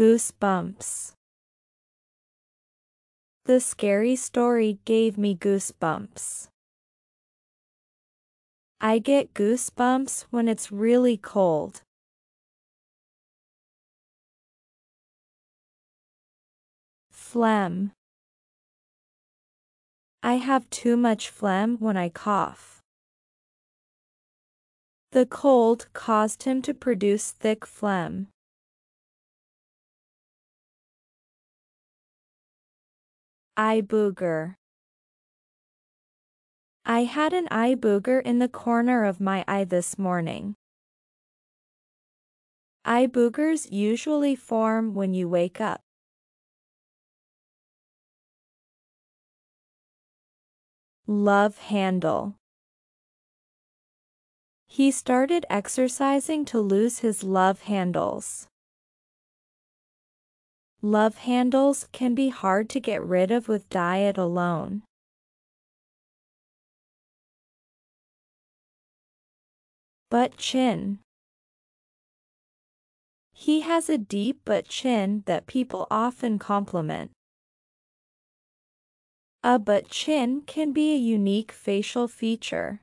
Goosebumps. The scary story gave me goosebumps. I get goosebumps when it's really cold. Phlegm. I have too much phlegm when I cough. The cold caused him to produce thick phlegm. Eye booger. I had an eye booger in the corner of my eye this morning. Eye boogers usually form when you wake up. Love handle. He started exercising to lose his love handles. Love handles can be hard to get rid of with diet alone. Butt chin. He has a deep butt chin that people often compliment. A butt chin can be a unique facial feature.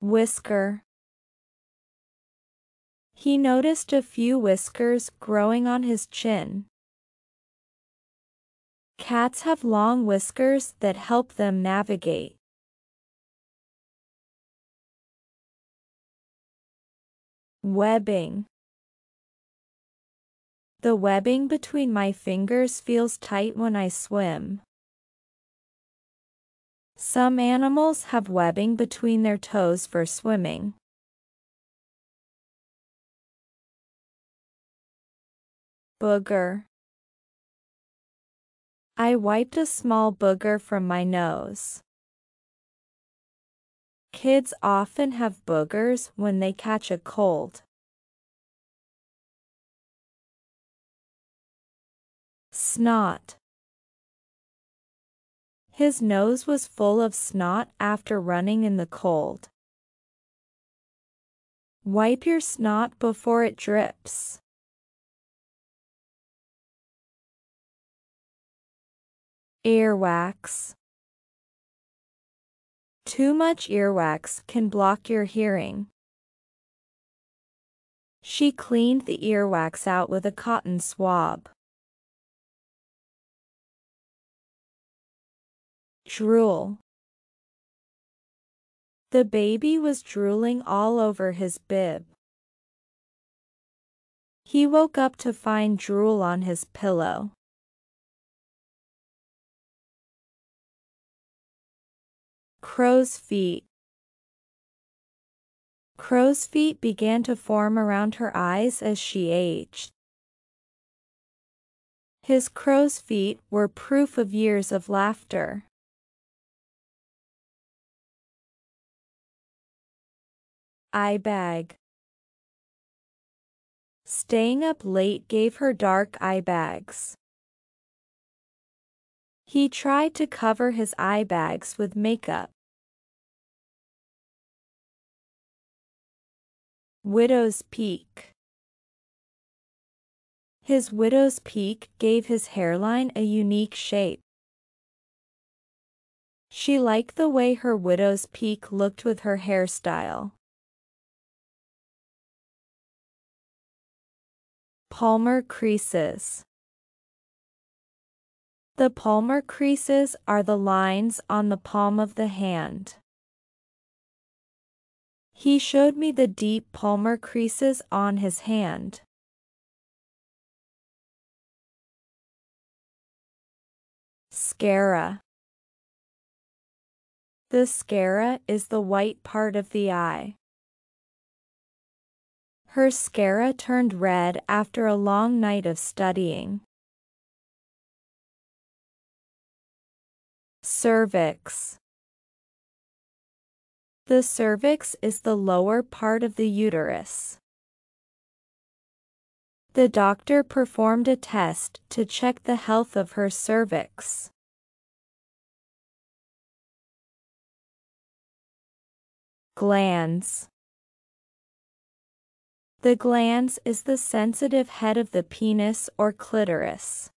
Whisker. He noticed a few whiskers growing on his chin. Cats have long whiskers that help them navigate. Webbing. The webbing between my fingers feels tight when I swim. Some animals have webbing between their toes for swimming. Booger. I wiped a small booger from my nose. Kids often have boogers when they catch a cold. Snot. His nose was full of snot after running in the cold. Wipe your snot before it drips. Earwax. Too much earwax can block your hearing. She cleaned the earwax out with a cotton swab. Drool. The baby was drooling all over his bib. He woke up to find drool on his pillow. Crow's feet. Crow's feet began to form around her eyes as she aged. His crow's feet were proof of years of laughter. Eye bag. Staying up late gave her dark eye bags. He tried to cover his eye bags with makeup. Widow's peak. His widow's peak gave his hairline a unique shape. She liked the way her widow's peak looked with her hairstyle. Palmar creases. The palmar creases are the lines on the palm of the hand. He showed me the deep palmar creases on his hand. Sclera. The sclera is the white part of the eye. Her sclera turned red after a long night of studying. Cervix. The cervix is the lower part of the uterus. The doctor performed a test to check the health of her cervix. Glands. The glans is the sensitive head of the penis or clitoris.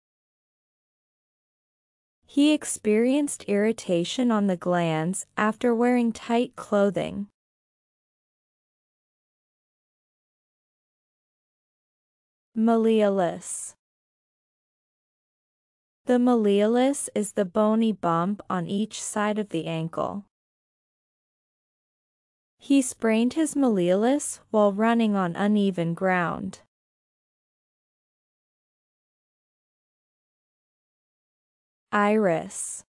He experienced irritation on the glans after wearing tight clothing. Malleolus. The malleolus is the bony bump on each side of the ankle. He sprained his malleolus while running on uneven ground. Iris.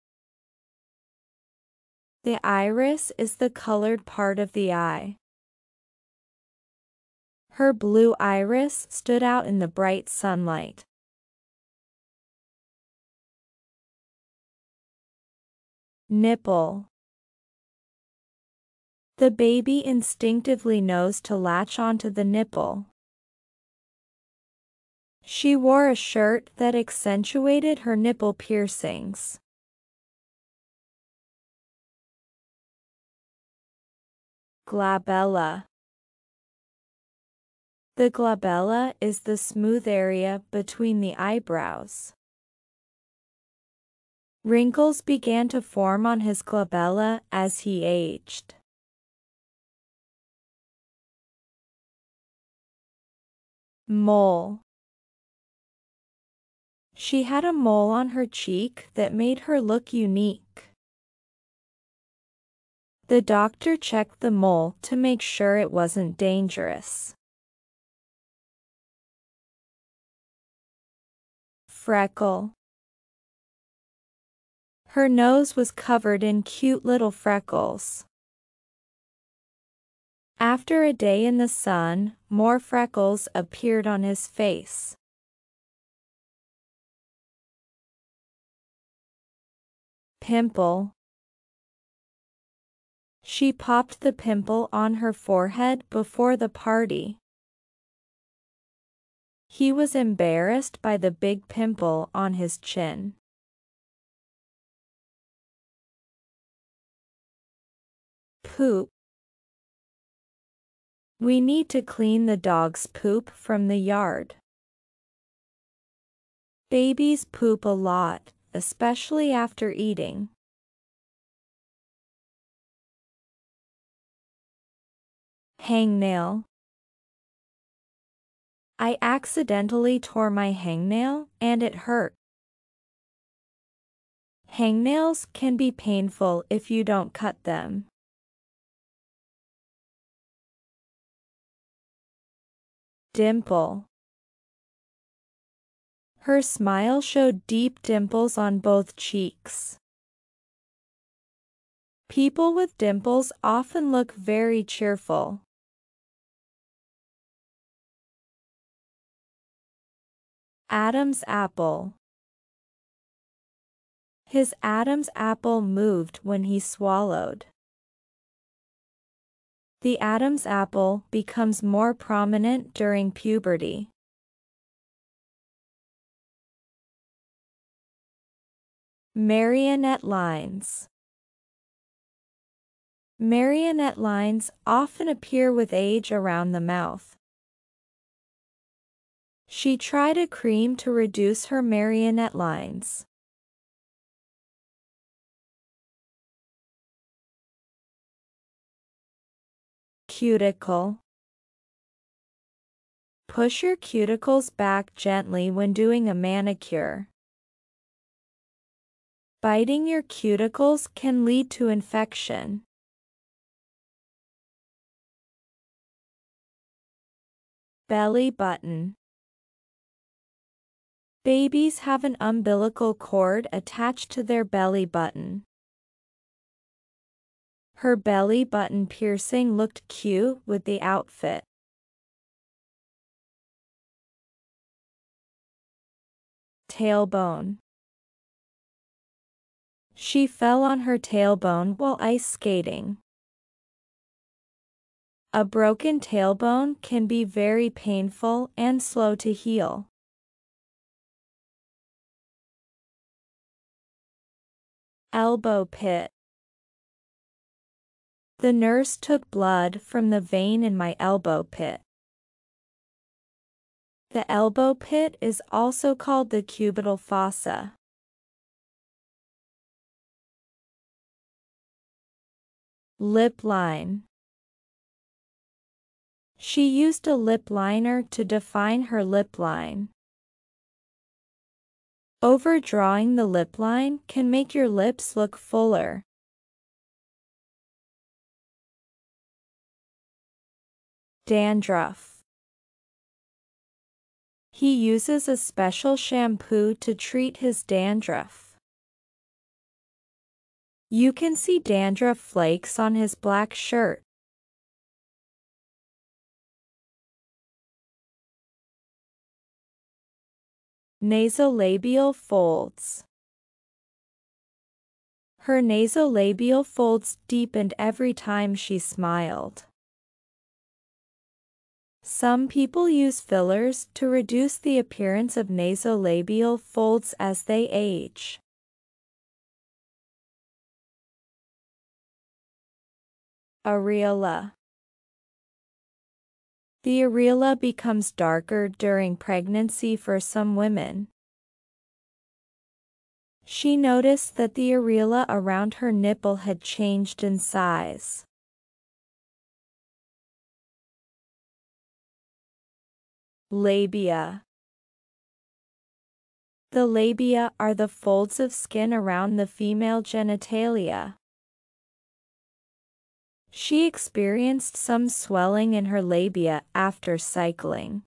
The iris is the colored part of the eye. Her blue iris stood out in the bright sunlight. Nipple. The baby instinctively knows to latch onto the nipple. She wore a shirt that accentuated her nipple piercings. Glabella. The glabella is the smooth area between the eyebrows. Wrinkles began to form on his glabella as he aged. Mole. She had a mole on her cheek that made her look unique. The doctor checked the mole to make sure it wasn't dangerous. Freckle. Her nose was covered in cute little freckles. After a day in the sun, more freckles appeared on his face. Pimple. She popped the pimple on her forehead before the party. He was embarrassed by the big pimple on his chin. Poop. We need to clean the dog's poop from the yard. Babies poop a lot, especially after eating. Hangnail. I accidentally tore my hangnail, and it hurt. Hangnails can be painful if you don't cut them. Dimple. Her smile showed deep dimples on both cheeks. People with dimples often look very cheerful. Adam's apple. His Adam's apple moved when he swallowed. The Adam's apple becomes more prominent during puberty. Marionette lines. Marionette lines often appear with age around the mouth. She tried a cream to reduce her marionette lines. Cuticle. Push your cuticles back gently when doing a manicure. Biting your cuticles can lead to infection. Belly button. Babies have an umbilical cord attached to their belly button. Her belly button piercing looked cute with the outfit. Tailbone. She fell on her tailbone while ice skating. A broken tailbone can be very painful and slow to heal. Elbow pit. The nurse took blood from the vein in my elbow pit. The elbow pit is also called the cubital fossa. Lip line. She used a lip liner to define her lip line. Overdrawing the lip line can make your lips look fuller. Dandruff. He uses a special shampoo to treat his dandruff. You can see dandruff flakes on his black shirt. Nasolabial folds. Her nasolabial folds deepened every time she smiled. Some people use fillers to reduce the appearance of nasolabial folds as they age. Areola. The areola becomes darker during pregnancy for some women. She noticed that the areola around her nipple had changed in size. Labia. The labia are the folds of skin around the female genitalia. She experienced some swelling in her labia after cycling.